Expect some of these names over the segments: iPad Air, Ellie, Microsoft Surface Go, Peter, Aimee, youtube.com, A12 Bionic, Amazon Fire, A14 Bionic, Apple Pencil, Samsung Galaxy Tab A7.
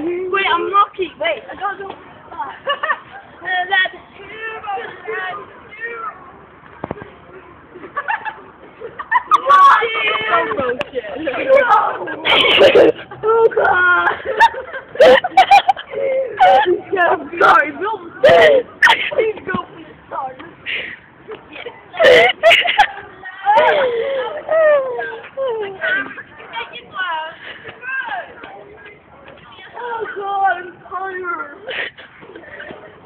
Wait, I'm lucky. Wait, I gotta go. Oh god! Yeah, I'm sorry, Bill. Please go for the star. Oh god, I'm tired.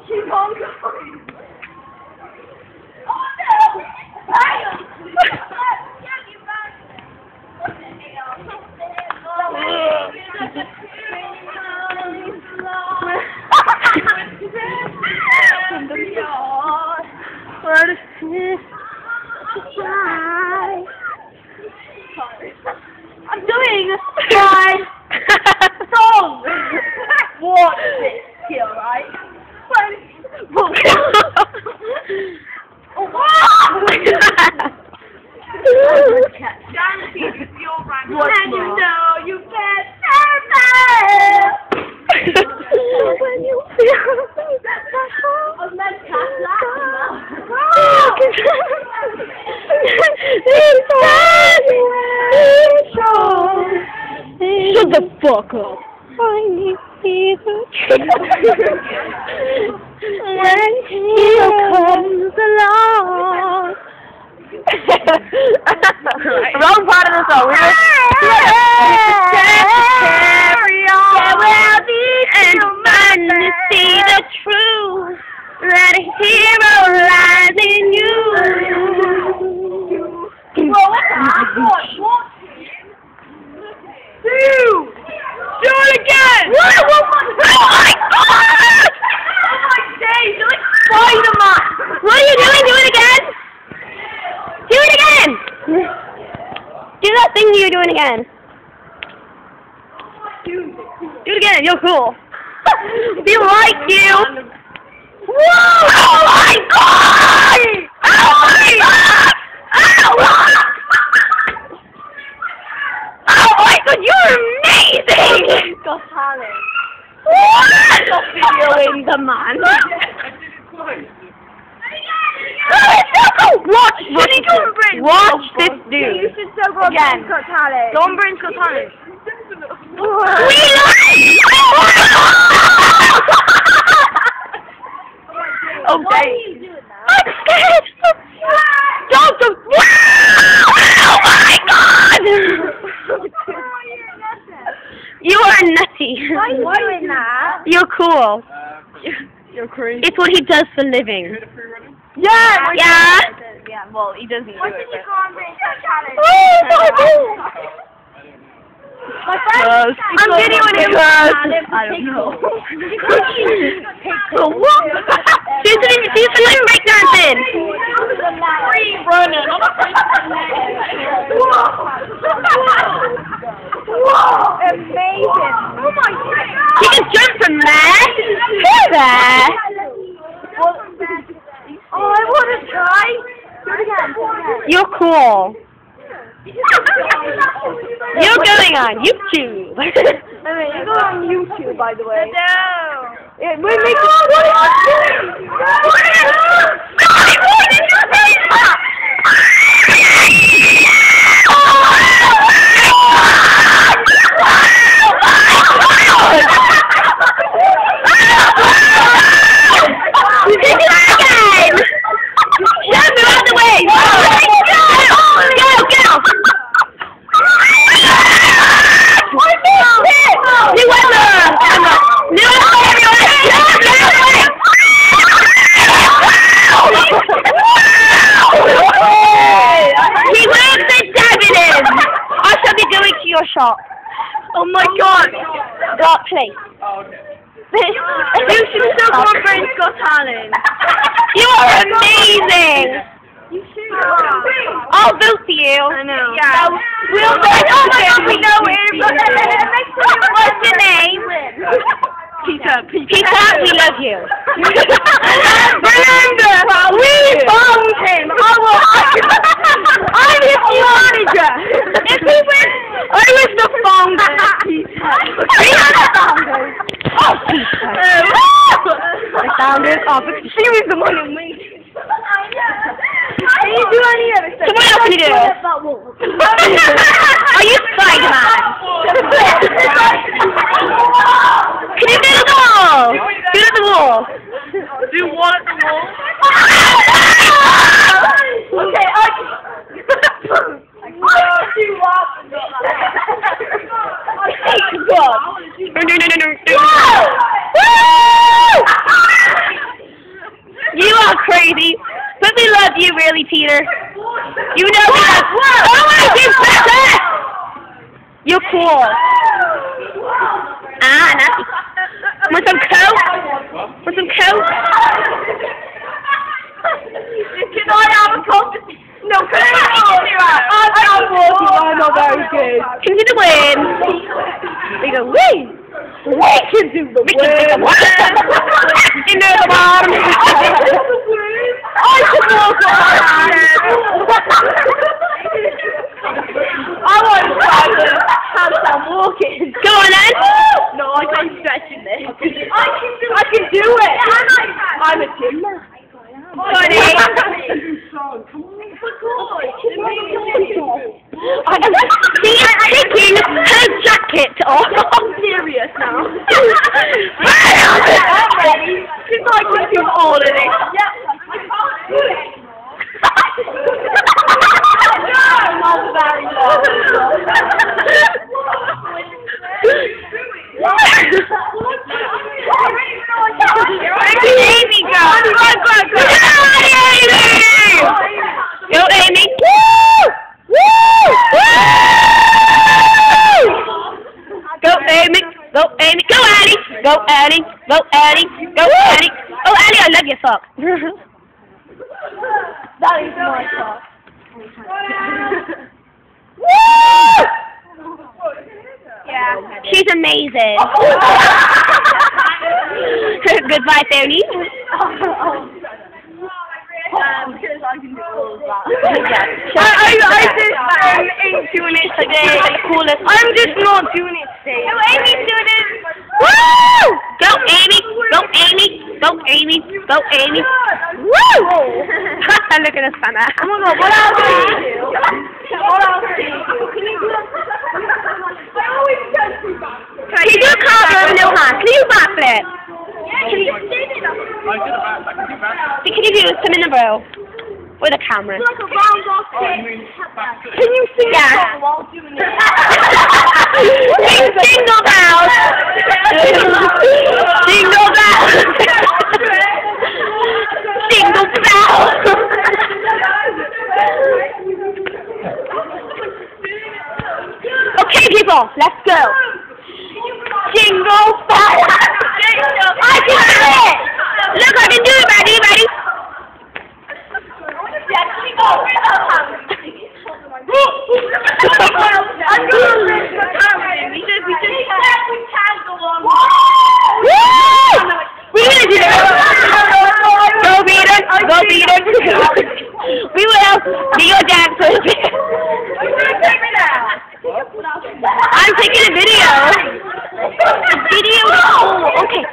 Keep on going. What a surprise! I'm doing a surprise song! Watch this here, right? Oh, wow! Dancing is your right. And you know you can't stand there! When you feel shut the fuck up. I need Peter. When Peter comes along. Wrong part of the song. We carry on. There will be no man to see the truth. That a hero lies in you. Well, what the fuck? What? Do it again! Oh my god! Oh my days, you're like Spider-Man! What are you doing? Do it again! Do it again! Do that thing you're doing again. Do it again, you're cool. We like you! Whoa! Oh my god! Oh my god! Oh my god! You're amazing! Got talent. What? Stop videoing the man. I did it twice. Watch this dude. You should still go again. Got talent. Don't bring Got talent. We like. Okay. I'm scared. Don't do. Oh my god! You are nutty. Why are you doing that? You're cool. You're crazy. It's what he does for a living. You did a free running? Yeah, yeah. Yeah, well, he doesn't do it. Why didn't you go on British Challenge? Oh, my friend, I'm videoing him. I don't know. Pickle. What? She's in like breakdancing. Free running. Whoa! Amazing! Oh my god! You can jump from there! There! There! Oh, I want to try! Do it again! You're cool! You're going on YouTube! I mean, you go on YouTube, by the way. No! Yeah, we're making... What are you doing? Why did you say that? Your shot. Oh my god! Dark place. Oh, okay. You should still go on Britain's Got Talent. You are amazing! You should go. I'll vote for you. I know. Yeah. We'll vote for you. Oh my god, we know him! What's your name? Peter. Peter, we love you. Remember, we bombed him! I will. found it. She was the one who made it. I didn't do any of it. So what else you do? Are you Spider-Man? Can you do the wall? Do the wall. Do what at the wall? Okay, I can. You are crazy. But we love you, really, Peter. You know we love you. Oh my goodness! You're cool. Ah, nasty. Want some coke? Want some coke? Can I have a coke? No, can I have a coke? I'm not very good. Can you do it? They go, wait. We can do the word. You know the bottom. I want to try the handstand walking. Go on then. No, I can't stretch in this. I can do it. I'm a gymnast. I'm taking her jacket off. I'm serious now. She's like, I can do all of it. Yeah, I can't do it. No, not very long. Aimee, go. Go. Go, Aimee. Go, Aimee. Go, Ellie. Go, Ellie. Go, Ellie. Go, Ellie. Oh, Ellie, I love your sock. That is my sock. Woo! Yeah. She's amazing. Goodbye, Tony. Because I can do all of that. I ain't doing it today. I'm just not doing it today. No, Aimee doing it. Woo! Go, Aimee. Go, Aimee. Go, Aimee. Go, Aimee. Woo! Look at us, Santa. Oh my God! What else do you do? What else do you do? Can you do a? I always go too fast. Can you do a cartwheel with no hand? Can you backflip? Yeah, can you? Can you do some in a row with a camera? Like a round off kick. Can you sing that while doing it? Jingle bells! Jingle bells! Jingle bells! Okay, people, let's go. Jingle bells! I can do it! Look, I can do it, buddy, buddy. I'm going to lift the camera in because we can't go on. We're going to do it. Go, Peter. Go, Peter. We will be your dad for a bit. I'm taking a video. A video. Oh, okay.